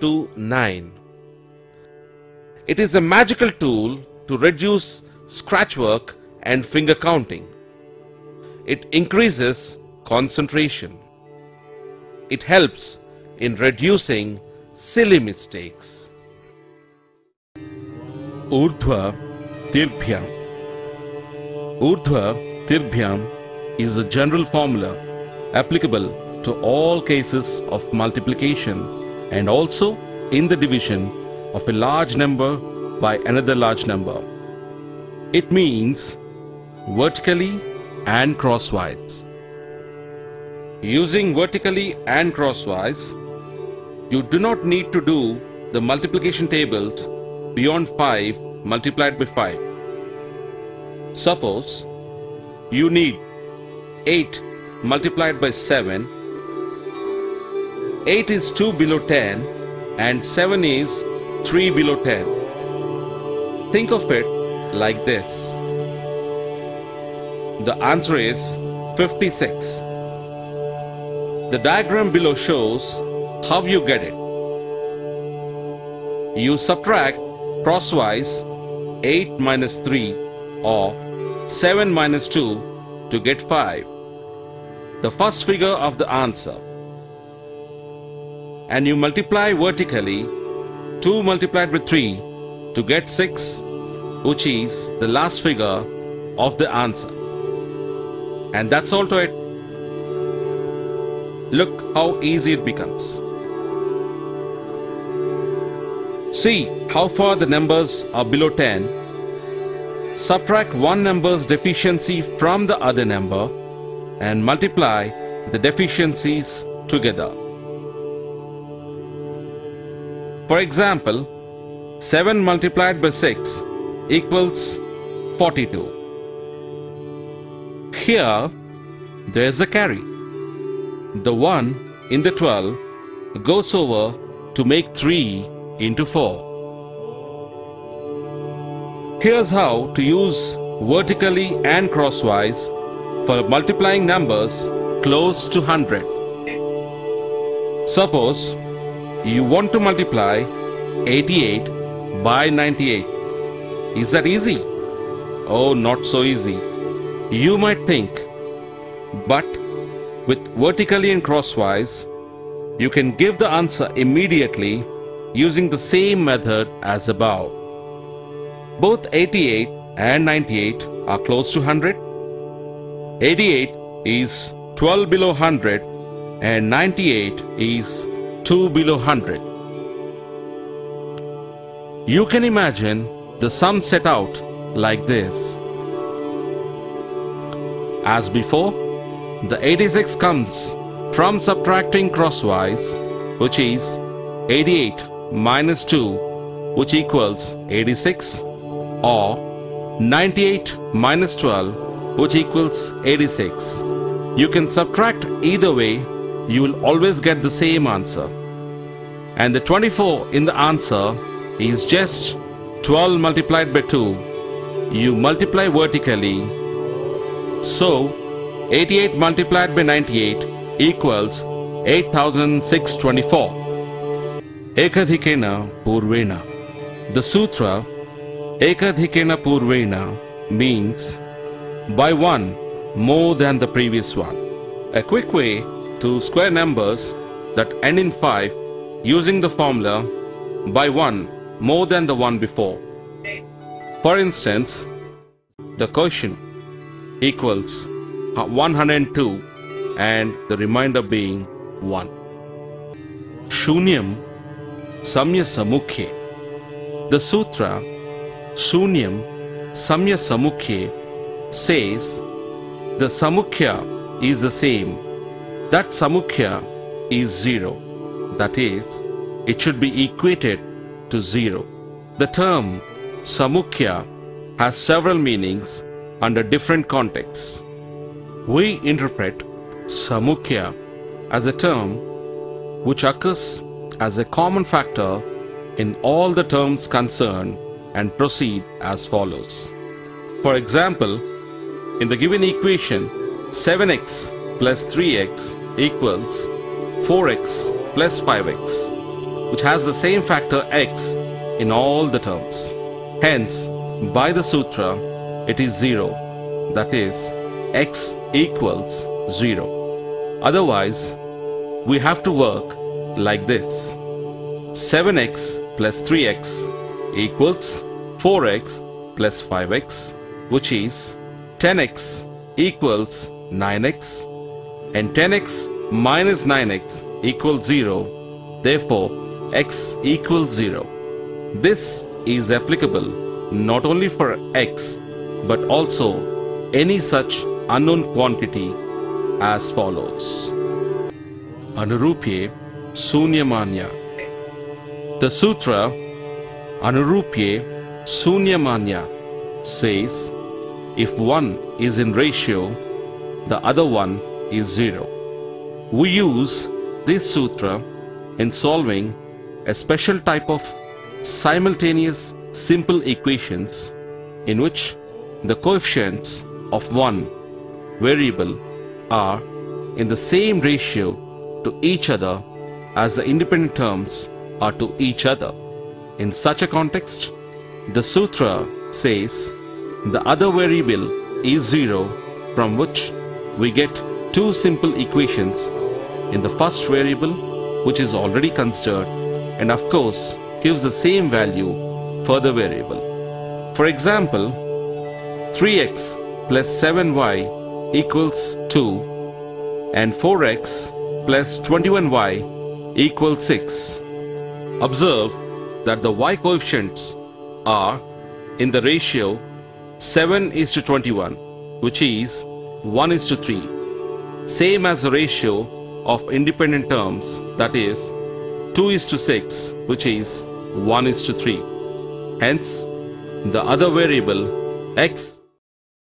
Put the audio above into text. to 9. It is a magical tool to reduce scratch work and finger counting. It increases concentration. It helps in reducing silly mistakes. Urdhva Tiryagbhyam. Urdhva Tiryagbhyam is a general formula applicable to all cases of multiplication and also in the division of a large number by another large number. It means vertically and crosswise. Using vertically and crosswise, you do not need to do the multiplication tables beyond 5 multiplied by 5. Suppose you need 8 multiplied by 7. 8 is 2 below 10 and 7 is 3 below 10. Think of it like this. The answer is 56. The diagram below shows how you get it. You subtract crosswise 8 minus 3 or 7 minus 2 to get 5, the first figure of the answer. And you multiply vertically 2 multiplied by 3 to get 6, which is the last figure of the answer. And that's all to it. Look how easy it becomes. See how far the numbers are below 10. Subtract one number's deficiency from the other number and multiply the deficiencies together. For example, 7 multiplied by 6 equals 42. Here, there is a carry. The 1 in the 12 goes over to make 3 into 4. Here's how to use vertically and crosswise for multiplying numbers close to 100. Suppose you want to multiply 88 by 98. Is that easy? Oh, not so easy, you might think. But with vertically and crosswise, you can give the answer immediately using the same method as above. Both 88 and 98 are close to 100. 88 is 12 below 100 and 98 is 2 below 100. You can imagine the sum set out like this. As before, the 86 comes from subtracting crosswise, which is 88 minus 2, which equals 86, or 98 minus 12, which equals 86. You can subtract either way, you will always get the same answer. And the 24 in the answer is just 12 multiplied by 2. You multiply vertically. So 88 multiplied by 98 equals 8624. Ekadhikena purvena. The sutra ekadhikena purvena means by one more than the previous one. A quick way to square numbers that end in 5 using the formula by one more than the one before. For instance, the quotient equals 102 and the remainder being 1. Shunyam Samya Samukhe. The sutra Shunyam Samya Samukhe says the Samukhya is the same. That Samukhya is 0. That is, it should be equated to 0. The term Samukhya has several meanings under different contexts. We interpret Samukhya as a term which occurs as a common factor in all the terms concerned and proceed as follows. For example, in the given equation, 7x plus 3x equals 4x plus 5x. which has the same factor x in all the terms. Hence, by the sutra, it is zero, that is, x equals zero. Otherwise, we have to work like this. 7x plus 3x equals 4x plus 5x, which is 10x equals 9x, and 10x minus 9x equals 0, therefore x equals 0. This is applicable not only for x but also any such unknown quantity as follows. Anurupye Shunyamanyat. The sutra Anurupye Shunyamanyat says if one is in ratio, the other one is zero. We use this sutra in solving a special type of simultaneous simple equations in which the coefficients of one variable are in the same ratio to each other as the independent terms are to each other. In such a context, the sutra says the other variable is zero, from which we get two simple equations in the first variable, which is already considered and of course gives the same value for the variable. For example, 3x plus 7y equals 2 and 4x plus 21y equals 6. Observe that the y coefficients are in the ratio 7:21, which is 1:3, same as the ratio of independent terms, that is 2:6, which is 1:3. Hence, the other variable x